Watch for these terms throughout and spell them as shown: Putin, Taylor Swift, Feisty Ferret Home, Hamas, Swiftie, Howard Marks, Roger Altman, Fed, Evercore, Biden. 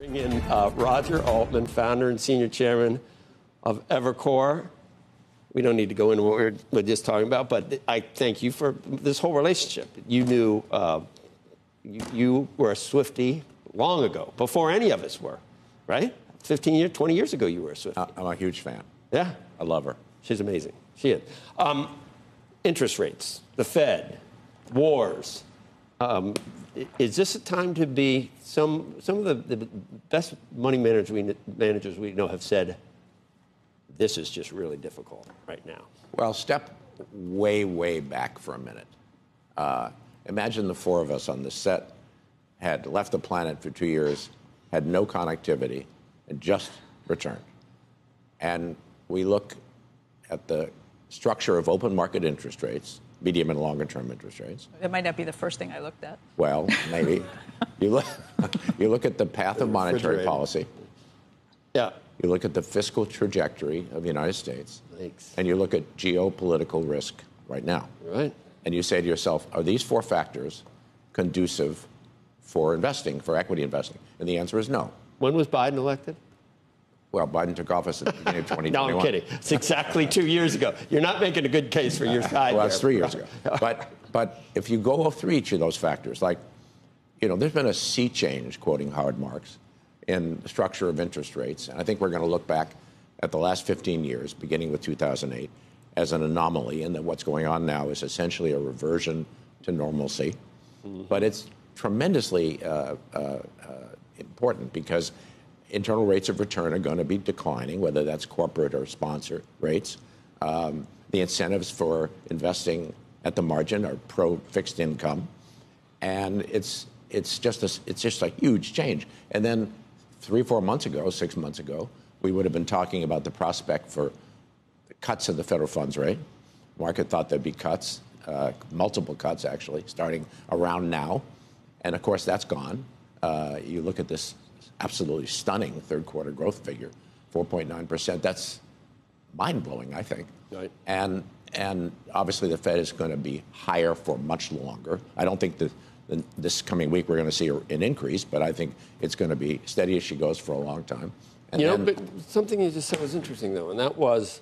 Bring in Roger Altman, founder and senior chairman of Evercore. We don't need to go into what we were just talking about, but I thank you for this whole relationship. You knew you were a Swiftie long ago, before any of us were, right? 15 years, 20 years ago, you were a Swiftie. I'm a huge fan. Yeah? I love her. She's amazing. She is. Interest rates, the Fed, wars. Is this a time to be some of the best money managers we know have said this is just really difficult right now? Well, step way back for a minute. Imagine the four of us on this set had left the planet for 2 years, had no connectivity, and just returned. And we look at the structure of open market interest rates, medium and longer term interest rates. That might not be the first thing I looked at. Well, maybe. you look at the path of monetary policy. Yeah. You look at the fiscal trajectory of the United States. Thanks. And you look at geopolitical risk right now. Right. And you say to yourself, are these four factors conducive for investing, for equity investing? And the answer is no. When was Biden elected? Well, Biden took office at the beginning of 2021. No, I'm kidding. It's exactly 2 years ago. You're not making a good case for your side. Well, it's 3 years ago. But if you go through each of those factors, like, you know, there's been a sea change, quoting Howard Marks, in the structure of interest rates. And I think we're going to look back at the last 15 years, beginning with 2008, as an anomaly. And that what's going on now is essentially a reversion to normalcy. Mm-hmm. But it's tremendously important because internal rates of return are going to be declining, whether that's corporate or sponsor rates. The incentives for investing at the margin are pro-fixed income, and it's just a huge change. And then 3 or 4 months ago, 6 months ago, we would have been talking about the prospect for cuts in the federal funds rate. The market thought there'd be cuts, multiple cuts actually, starting around now, and of course that's gone. You look at this absolutely stunning third quarter growth figure, 4.9%. That's mind-blowing, I think. Right. And obviously the Fed is going to be higher for much longer. I don't think that this coming week we're going to see an increase, but I think it's going to be steady as she goes for a long time. And but something you just said was interesting, though, and that was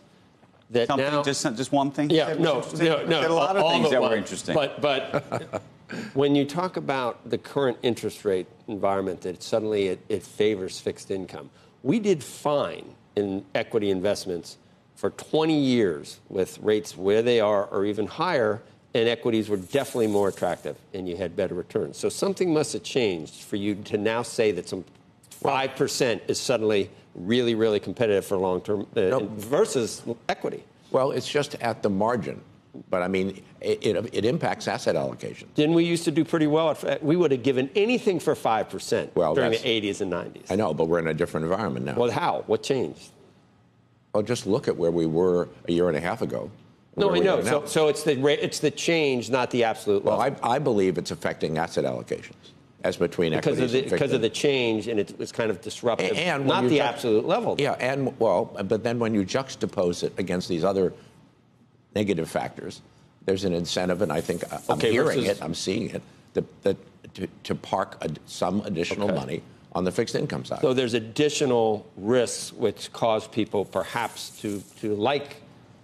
that something, now... Just one thing? Yeah, no. There are a lot of things that were interesting. But when you talk about the current interest rate environment that suddenly it favors fixed income, we did fine in equity investments for 20 years with rates where they are or even higher, and equities were definitely more attractive and you had better returns. So something must have changed for you to now say that some 5% is suddenly really, really competitive for long-term versus equity. Well, it's just at the margin. But, I mean, it impacts asset allocation. Didn't we used to do pretty well? We would have given anything for 5% during the 80s and 90s. I know, but we're in a different environment now. Well, how? What changed? Well, just look at where we were a year and a half ago. No, I know. So it's the change, not the absolute level. Well, I believe it's affecting asset allocations as between equities and fixed income. Because of the change, and it's kind of disruptive, and not the absolute level. Yeah, and, well, but then when you juxtapose it against these other negative factors, there's an incentive, and I think I'm seeing it, to park some additional money on the fixed income side. So there's additional risks which cause people perhaps to like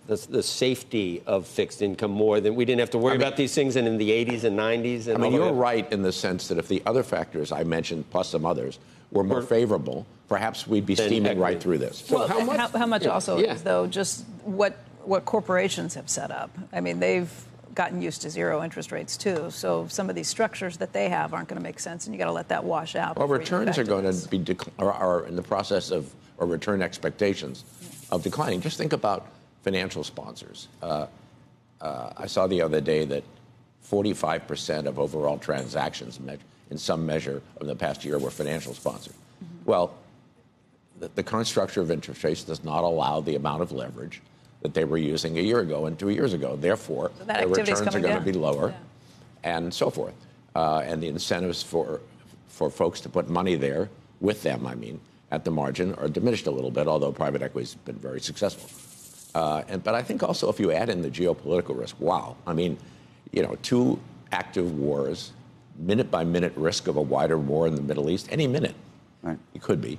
the safety of fixed income more than we didn't have to worry about these things in the 80s and 90s. And you're right in the sense that if the other factors I mentioned, plus some others, were more favorable, perhaps we'd be steaming right through this. So well, how much also is, though, just what corporations have set up. I mean, they've gotten used to zero interest rates, too. So some of these structures that they have aren't going to make sense, and you got to let that wash out. Well, returns are going to be are in the process of, or return expectations of declining. Just think about financial sponsors. I saw the other day that 45% of overall transactions in some measure over the past year were financial sponsors. Mm-hmm. Well, the current structure of interest rates does not allow the amount of leverage that they were using a year ago and 2 years ago. Therefore, so their returns are going to be lower and so forth. And the incentives for folks to put money there with them, I mean, at the margin are diminished a little bit, although private equity has been very successful. But I think also if you add in the geopolitical risk, wow. I mean, you know, two active wars, minute-by-minute risk of a wider war in the Middle East, any minute. Right. It could be.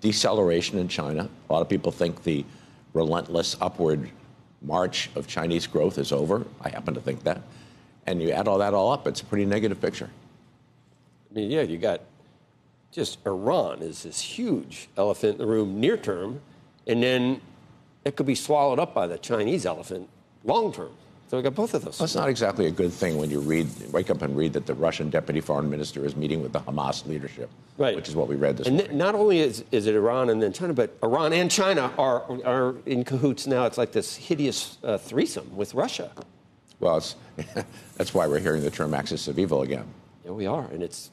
Deceleration in China. A lot of people think the relentless upward march of Chinese growth is over. I happen to think that. And you add all that all up, it's a pretty negative picture. I mean, yeah, you got just Iran is this huge elephant in the room near term, and then it could be swallowed up by the Chinese elephant long term. So we got both of those. Well, it's not exactly a good thing when you wake up and read that the Russian deputy foreign minister is meeting with the Hamas leadership, right, which is what we read this morning. Not only is it Iran and then China, but Iran and China are in cahoots now. It's like this hideous threesome with Russia. Well, that's why we're hearing the term axis of evil again. Yeah, we are, and it's.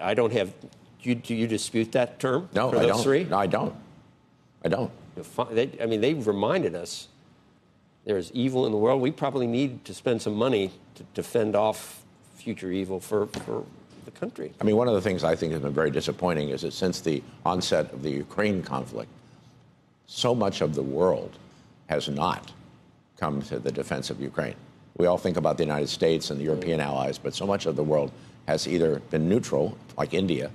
I don't have. Do you dispute that term? No, I don't. Three? No, I don't. I don't. I mean, they've reminded us. There's evil in the world. We probably need to spend some money to fend off future evil for the country. I mean, one of the things I think has been very disappointing is that since the onset of the Ukraine conflict, so much of the world has not come to the defense of Ukraine. We all think about the United States and the European allies, but so much of the world has either been neutral, like India,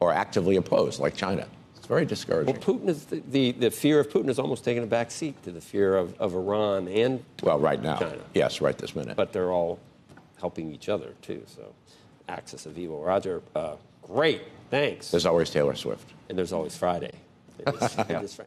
or actively opposed, like China. It's very discouraging. Well, Putin is the fear of Putin has almost taken a back seat to the fear of Iran and well, right now, China. Yes, right this minute. But they're all helping each other too. So, axis of evil. Roger, great, thanks. There's always Taylor Swift, and there's always Friday. It is Friday.